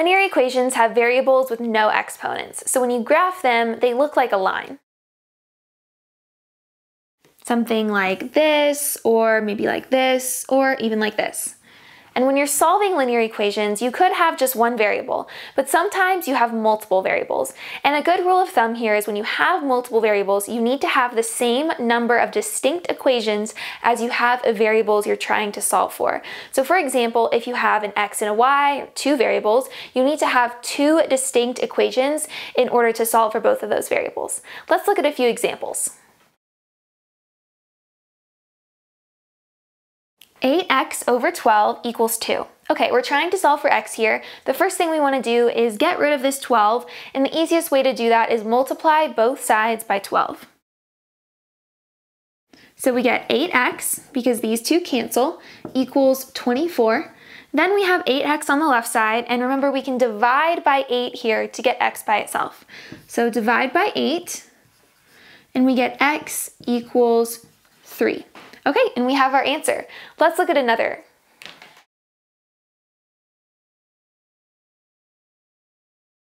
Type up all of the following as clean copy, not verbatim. Linear equations have variables with no exponents, so when you graph them, they look like a line. Something like this, or maybe like this, or even like this. And when you're solving linear equations, you could have just one variable, but sometimes you have multiple variables. And a good rule of thumb here is when you have multiple variables, you need to have the same number of distinct equations as you have of variables you're trying to solve for. So for example, if you have an x and a y, two variables, you need to have two distinct equations in order to solve for both of those variables. Let's look at a few examples. 8x over 12 equals 2. Okay, we're trying to solve for x here. The first thing we want to do is get rid of this 12, and the easiest way to do that is multiply both sides by 12. So we get 8x, because these two cancel, equals 24. Then we have 8x on the left side, and remember we can divide by 8 here to get x by itself. So divide by 8, and we get x equals 3. Okay, and we have our answer. Let's look at another.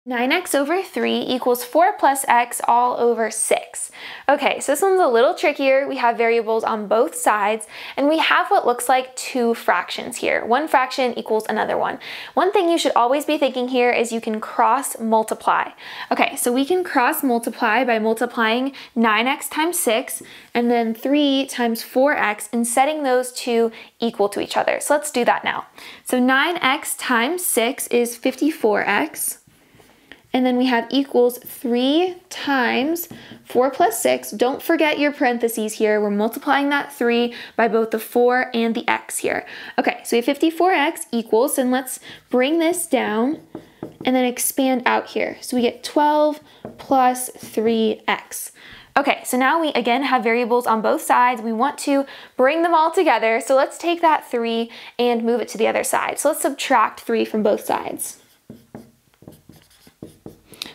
9x over 3 equals 4 plus x all over 6. Okay, so this one's a little trickier. We have variables on both sides, and we have what looks like two fractions here. One fraction equals another one. One thing you should always be thinking here is you can cross multiply. Okay, so we can cross multiply by multiplying 9x times 6, and then 3 times 4x, and setting those two equal to each other. So let's do that now. So 9x times 6 is 54x. And then we have equals 3 times 4 plus 6. Don't forget your parentheses here. We're multiplying that 3 by both the 4 and the x here. Okay, so we have 54x equals, and let's bring this down and then expand out here. So we get 12 plus 3x. Okay, so now we again have variables on both sides. We want to bring them all together. So let's take that 3 and move it to the other side. So let's subtract 3 from both sides.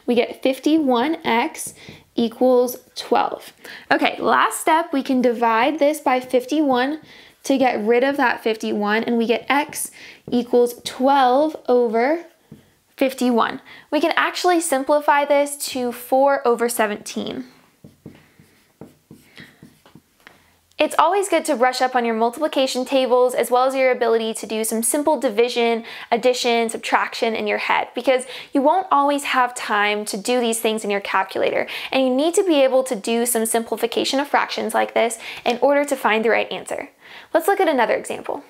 We get 51x equals 12. Okay, last step, we can divide this by 51 to get rid of that 51, and we get x equals 12 over 51. We can actually simplify this to 4 over 17. It's always good to brush up on your multiplication tables as well as your ability to do some simple division, addition, subtraction in your head, because you won't always have time to do these things in your calculator, and you need to be able to do some simplification of fractions like this in order to find the right answer. Let's look at another example.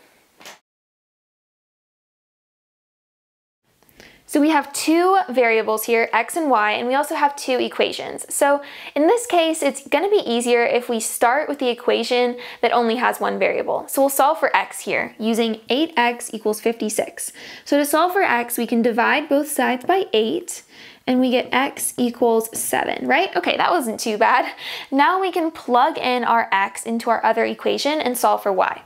So we have two variables here, x and y, and we also have two equations. So in this case, it's going to be easier if we start with the equation that only has one variable. So we'll solve for x here using 8x equals 56. So to solve for x, we can divide both sides by 8, and we get x equals 7, right? Okay, that wasn't too bad. Now we can plug in our x into our other equation and solve for y.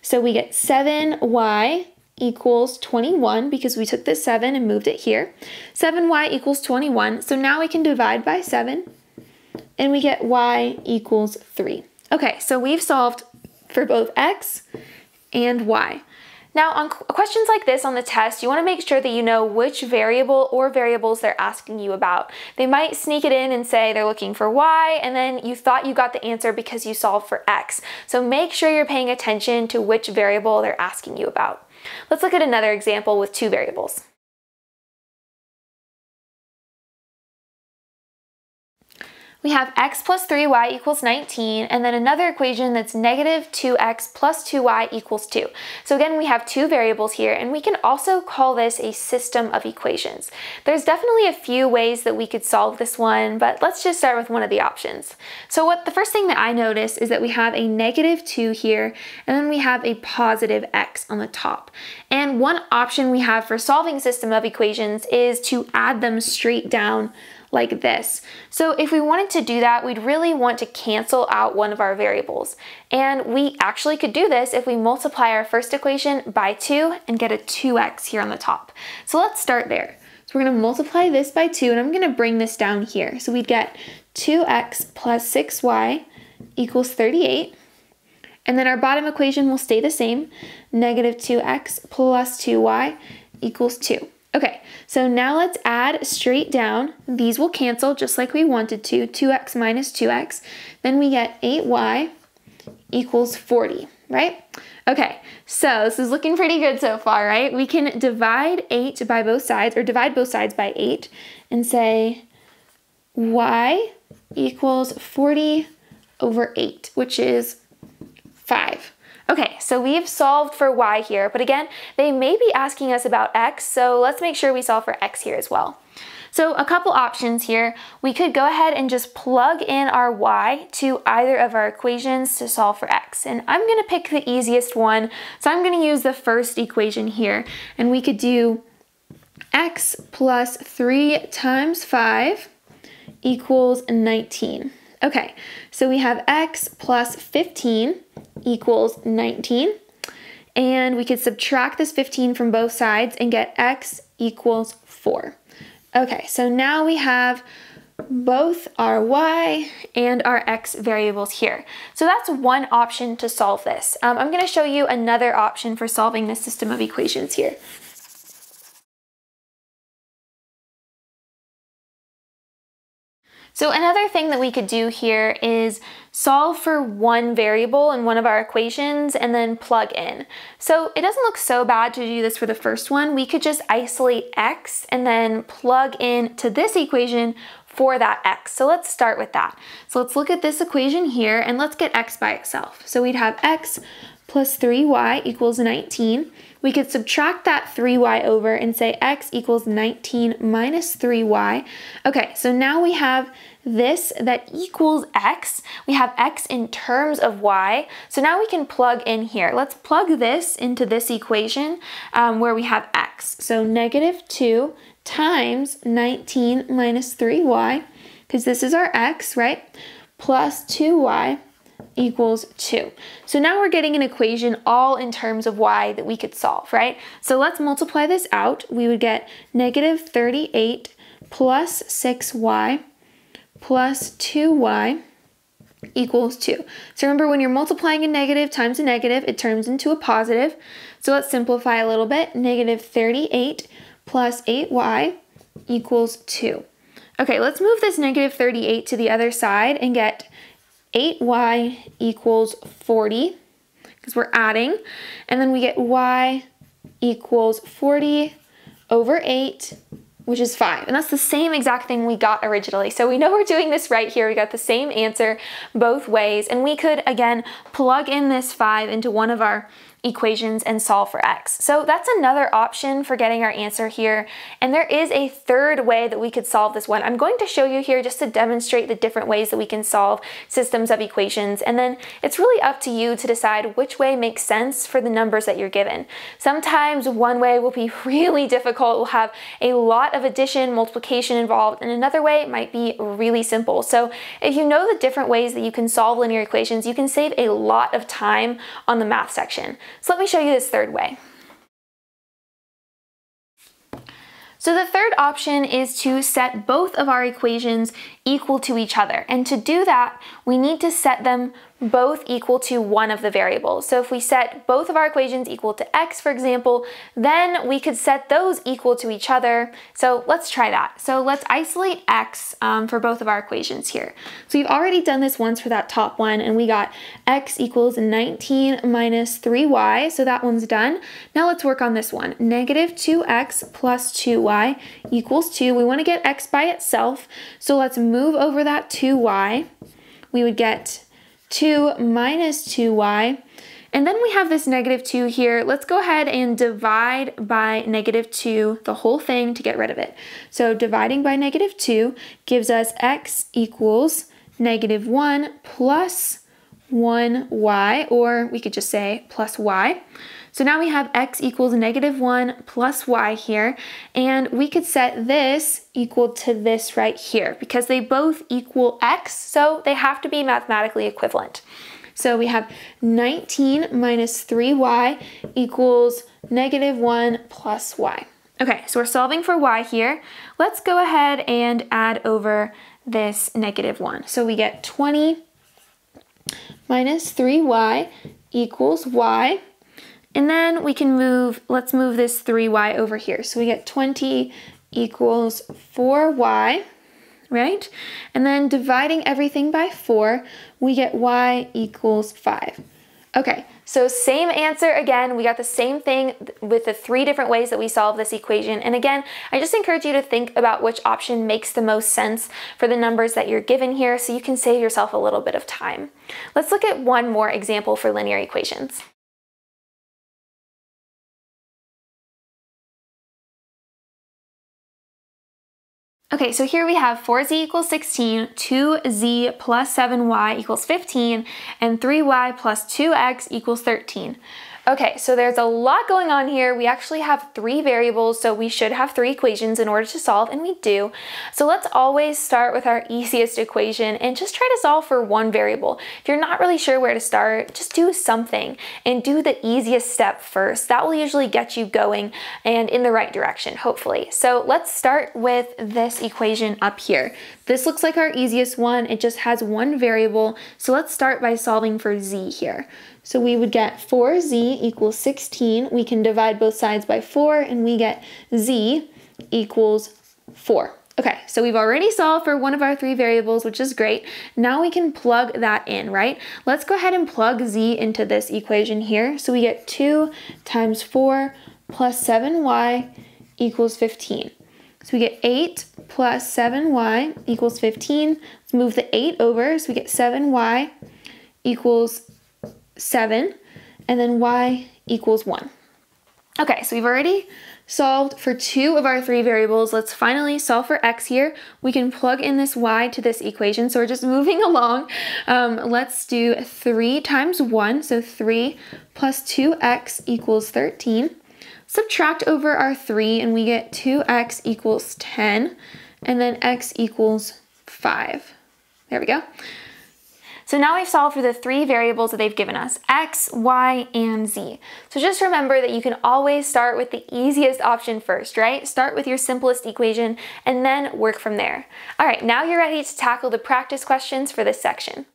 So we get 7y equals 21, because we took this 7 and moved it here. 7y equals 21, so now we can divide by 7, and we get y equals 3. Okay, so we've solved for both x and y. Now, on questions like this on the test, you want to make sure that you know which variable or variables they're asking you about. They might sneak it in and say they're looking for y, and then you thought you got the answer because you solved for x. So make sure you're paying attention to which variable they're asking you about. Let's look at another example with two variables. We have x plus 3y equals 19, and then another equation that's negative 2x plus 2y equals 2. So again, we have two variables here, and we can also call this a system of equations. There's definitely a few ways that we could solve this one, but let's just start with one of the options. So the first thing that I notice is that we have a negative 2 here, and then we have a positive x on the top. And one option we have for solving system of equations is to add them straight down like this. So if we wanted to do that, we'd really want to cancel out one of our variables. And we actually could do this if we multiply our first equation by 2 and get a 2x here on the top. So let's start there. So we're going to multiply this by 2, and I'm going to bring this down here. So we'd get 2x plus 6y equals 38. And then our bottom equation will stay the same, negative 2x plus 2y equals 2. Okay, so now let's add straight down. These will cancel just like we wanted to, 2x minus 2x. Then we get 8y equals 40, right? Okay, so this is looking pretty good so far, right? We can divide 8 by both sides, or divide both sides by 8, and say y equals 40 over 8, which is 5. Okay, so we've solved for y here, but again, they may be asking us about x, so let's make sure we solve for x here as well. So a couple options here. We could go ahead and just plug in our y to either of our equations to solve for x, and I'm gonna pick the easiest one, so I'm gonna use the first equation here, and we could do x plus 3 times 5 equals 19. Okay, so we have x plus 15 equals 19, and we could subtract this 15 from both sides and get x equals 4. Okay, so now we have both our y and our x variables here. So that's one option to solve this. I'm going to show you another option for solving this system of equations here. So another thing that we could do here is solve for one variable in one of our equations and then plug in. So it doesn't look so bad to do this for the first one. We could just isolate x and then plug in to this equation for that x. So let's start with that. So let's look at this equation here and let's get x by itself. So we'd have x plus 3y equals 19. We could subtract that 3y over and say x equals 19 minus 3y. Okay, so now we have this that equals x. We have x in terms of y. So now we can plug in here. Let's plug this into this equation where we have x. So negative 2 times 19 minus 3y, because this is our x, right? Plus 2y equals 2. So now we're getting an equation all in terms of y that we could solve, right? So let's multiply this out. We would get negative 38 plus 6y plus 2y equals 2. So remember, when you're multiplying a negative times a negative, it turns into a positive. So let's simplify a little bit. Negative 38 plus 8y equals 2. Okay, let's move this negative 38 to the other side and get 8y equals 40, because we're adding, and then we get y equals 40 over 8, which is 5. And that's the same exact thing we got originally. So we know we're doing this right here. We got the same answer both ways. And we could, again, plug in this 5 into one of our equations and solve for x. So that's another option for getting our answer here. And there is a third way that we could solve this one. I'm going to show you here just to demonstrate the different ways that we can solve systems of equations. And then it's really up to you to decide which way makes sense for the numbers that you're given. Sometimes one way will be really difficult. We'll have a lot of addition, multiplication involved, and another way might be really simple. So if you know the different ways that you can solve linear equations, you can save a lot of time on the math section. So let me show you this third way. So the third option is to set both of our equations equal to each other. And to do that, we need to set them both equal to one of the variables. So if we set both of our equations equal to x, for example, then we could set those equal to each other. So let's try that. So let's isolate x for both of our equations here. So we've already done this once for that top one, and we got x equals 19 minus 3y, so that one's done. Now let's work on this one. Negative 2x plus 2y equals 2. We want to get x by itself, so let's move over that 2y. We would get 2 minus 2y, and then we have this negative 2 here. Let's go ahead and divide by negative 2 the whole thing to get rid of it. So dividing by negative 2 gives us x equals negative 1 plus 1y, or we could just say plus y. So now we have x equals negative 1 plus y here, and we could set this equal to this right here, because they both equal x, so they have to be mathematically equivalent. So we have 19 minus 3y equals negative 1 plus y. Okay, so we're solving for y here. Let's go ahead and add over this negative 1. So we get 20 minus 3y equals y, And then we can move, let's move this 3y over here. So we get 20 equals 4y, right? And then dividing everything by 4, we get y equals 5. Okay, so same answer again. We got the same thing with the 3 different ways that we solve this equation. And again, I just encourage you to think about which option makes the most sense for the numbers that you're given here so you can save yourself a little bit of time. Let's look at one more example for linear equations. Okay, so here we have 4z equals 16, 2z plus 7y equals 15, and 3y plus 2x equals 13. Okay, so there's a lot going on here. We actually have 3 variables, so we should have 3 equations in order to solve, and we do. So let's always start with our easiest equation and just try to solve for one variable. If you're not really sure where to start, just do something and do the easiest step first. That will usually get you going and in the right direction, hopefully. So let's start with this equation up here. This looks like our easiest one. It just has one variable. So let's start by solving for z here. So we would get 4z equals 16. We can divide both sides by 4 and we get z equals 4. Okay, so we've already solved for one of our 3 variables, which is great. Now we can plug that in, right? Let's go ahead and plug z into this equation here. So we get 2 times 4 plus 7y equals 15. So we get 8 plus 7y equals 15. Let's move the 8 over, so we get 7y equals 7, and then y equals 1. Okay, so we've already solved for 2 of our 3 variables. Let's finally solve for x here. We can plug in this y to this equation, so we're just moving along. Let's do 3 times 1, so 3 plus 2x equals 13. Subtract over our 3, and we get 2x equals 10, and then x equals 5. There we go. So now we've solved for the 3 variables that they've given us, x, y, and z. So just remember that you can always start with the easiest option first, right? Start with your simplest equation and then work from there. All right, now you're ready to tackle the practice questions for this section.